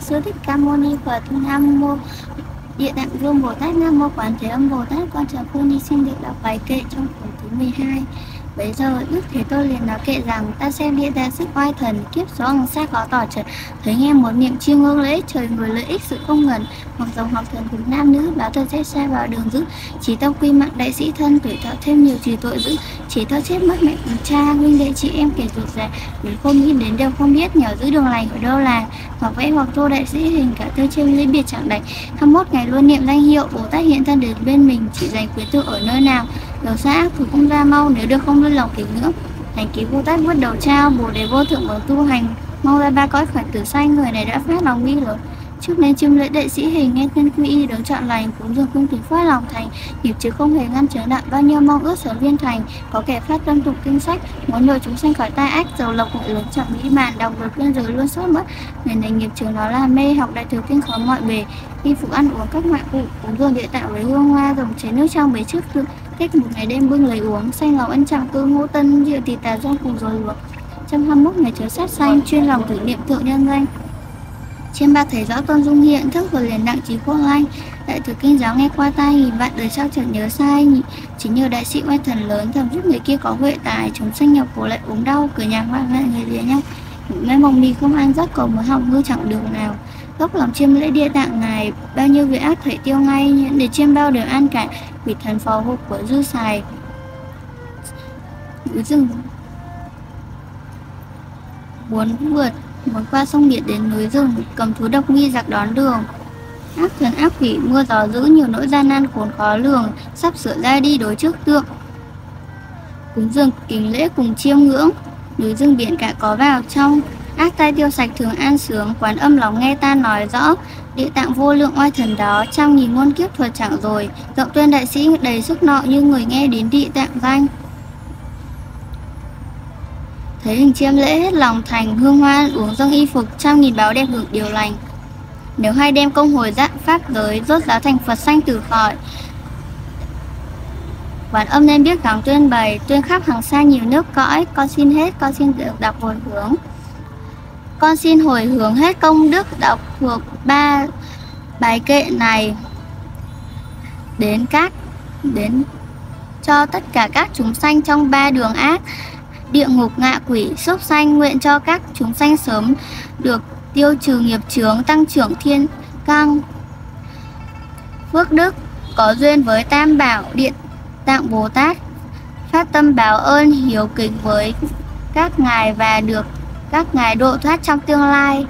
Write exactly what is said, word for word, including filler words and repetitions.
Sư Thích Ca Mâu Ni Phật. Nam mô Địa Tạng Vương Bồ Tát. Nam mô Quán Thế Âm Bồ Tát. Con cháu Cô Ni xin được đọc bài kệ trong phần thứ mười hai. Bấy giờ Đức Thế Tôn liền nói kệ rằng: Ta xem địa tạng sức oai thần, kiếp số hằng xa có tỏ trật. Thấy nghe một miệng chiêng ngưỡng lễ, trời người lợi ích sự không ngần. Hoặc dòng học thần cùng nam nữ, báo thời chết sai vào đường dữ. Chỉ tâm quy mạng đại sĩ thân, tuổi thọ thêm nhiều trừ tội dữ. Chỉ thọ chết mất mẹ cùng cha, huynh đệ chị em kẻ ruột rè, đến không nghĩ đến đều không biết. Nhỏ giữ đường lành ở đâu làng, hoặc vẽ hoặc tô đại sĩ hình, cả thơ trên lưỡi biệt chẳng đành. hai mươi mốt ngày luôn niệm danh hiệu Bồ Tát hiện thân đến bên mình, chỉ dành quyến thuộc ở nơi nào. Đầu xã thì không ra mau, nếu được không lên lòng kính nữa. Thành ký Bồ Tát vứt đầu trao, Bồ Đề vô thượng bằng tu hành, mong ra ba cõi khỏi tử sanh. Người này đã phát lòng nghi lớn, trước nên chiêm lễ đệ sĩ hình, nghe thân quy y đứng chọn lành, cúng dường cung kính phát lòng thành, nghiệp chứ không hề ngăn trở nặng, bao nhiêu mong ước sở viên thành. Có kẻ phát tâm tục kinh sách, muốn độ chúng sanh khỏi tai ách, giàu lộc hội lớn chọn mỹ mạn, đồng được biên giới luôn sốt mất. Người này nghiệp chứ nó là mê, học đại thừa kinh khó mọi bề, y phục ăn uống các ngoại cụ, cúng dường địa tạng với hương hoa, dùng chén nước trong bế trước tự cách một ngày đêm bưng lấy uống, xanh lòng ăn chẳng cư ngũ tân, diệu tỳ tà doanh cùng rồi luộc. Trong hai mươi mốt ngày chớ sát sanh, chuyên lòng tưởng niệm thượng nhân danh. Trên ba thấy rõ tôn dung hiện, thức vừa liền đặng trí khô lanh. Đại thừa kinh giáo nghe qua tai, nghìn vạn đời sau chợt nhớ sai. Chỉ nhờ đại sĩ oai thần lớn, thầm giúp người kia có huệ tài, chúng sanh nhập khổ lại ốm đau, cửa nhà hoang lại người lìa nhau. Mấy mộng mì không ăn giấc, cầu muốn học hư chẳng đường nào. Gốc lòng chiêm lễ địa tạng này, bao nhiêu việc ác thể tiêu ngay, những để chiêm bao đều an cả, vì thần phò hộ của dư xài rừng. Muốn vượt, muốn qua sông biển đến núi rừng, cầm thú độc nghi giặc đón đường. Ác thần ác quỷ mưa gió dữ, nhiều nỗi gian nan khốn khó lường, sắp sửa ra đi đối trước tượng. Cúng dường kính lễ cùng chiêm ngưỡng, núi rừng biển cả có vào trong. Ác tai tiêu sạch thường an sướng, quán âm lòng nghe ta nói rõ. Địa tạng vô lượng oai thần đó, trăm nghìn muôn kiếp thuật chẳng rồi. Rộng tuyên đại sĩ đầy sức nọ, như người nghe đến địa tạng danh. Thấy hình chiêm lễ hết lòng thành, hương hoa uống dâng y phục, trăm nghìn báo đẹp hưởng điều lành. Nếu hay đem công hồi giác pháp giới, rốt giáo thành Phật sanh từ khỏi. Quán âm nên biết gắng tuyên bày, tuyên khắp hàng xa nhiều nước cõi. Con xin hết, con xin được đọc hồi hướng. Con xin hồi hướng hết công đức đọc thuộc ba bài kệ này đến các đến cho tất cả các chúng sanh trong ba đường ác, địa ngục, ngạ quỷ, súc sanh. Nguyện cho các chúng sanh sớm được tiêu trừ nghiệp chướng, tăng trưởng thiên căn phước đức, có duyên với Tam Bảo Địa Tạng Bồ Tát, phát tâm báo ơn hiếu kính với các ngài và được các ngài độ thoát trong tương lai.